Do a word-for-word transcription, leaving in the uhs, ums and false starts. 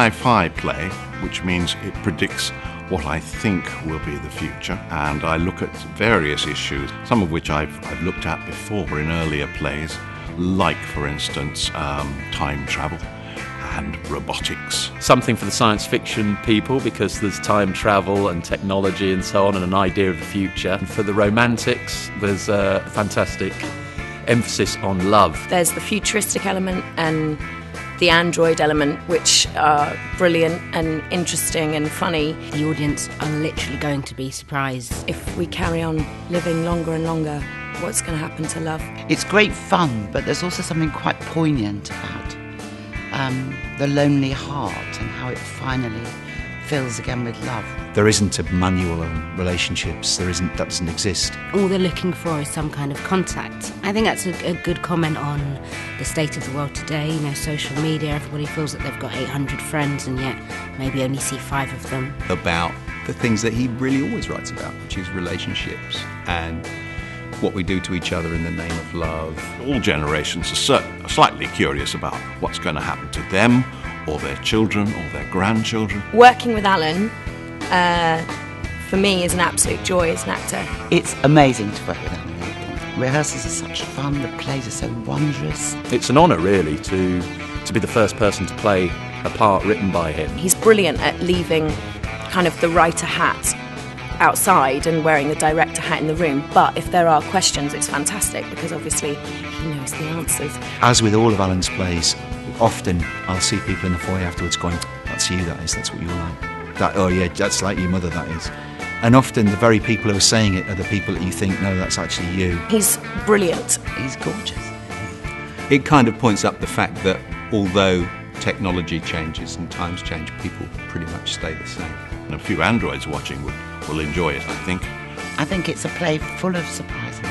sci-fi play, which means it predicts what I think will be the future, and I look at various issues, some of which I've, I've looked at before in earlier plays, like for instance um, time travel and robotics. Something for the science fiction people because there's time travel and technology and so on and an idea of the future. And for the romantics there's a fantastic emphasis on love. There's the futuristic element and the android element, which are brilliant and interesting and funny. The audience are literally going to be surprised. If we carry on living longer and longer, what's going to happen to love? It's great fun, but there's also something quite poignant about um, the lonely heart and how it finally fills again with love. There isn't a manual on relationships, there isn't, that doesn't exist. All they're looking for is some kind of contact. I think that's a, a good comment on the state of the world today, you know, social media, everybody feels that they've got eight hundred friends and yet maybe only see five of them. About the things that he really always writes about, which is relationships and what we do to each other in the name of love. All generations are, certain, are slightly curious about what's going to happen to them or their children or their grandchildren. Working with Alan, uh, for me, is an absolute joy as an actor. It's amazing to work with Alan Ayckbourn. Rehearsals are such fun, the plays are so wondrous. It's an honour, really, to, to be the first person to play a part written by him. He's brilliant at leaving kind of the writer hat outside and wearing the director hat in the room, but if there are questions it's fantastic because obviously he knows the answers. As with all of Alan's plays, often I'll see people in the foyer afterwards going, that's you, that is, that's what you like. That, oh yeah, that's like your mother, that is. And often the very people who are saying it are the people that you think, no, that's actually you. He's brilliant. He's gorgeous. It kind of points up the fact that although technology changes and times change, people pretty much stay the same. And a few androids watching would will enjoy it, I think. I think it's a play full of surprises.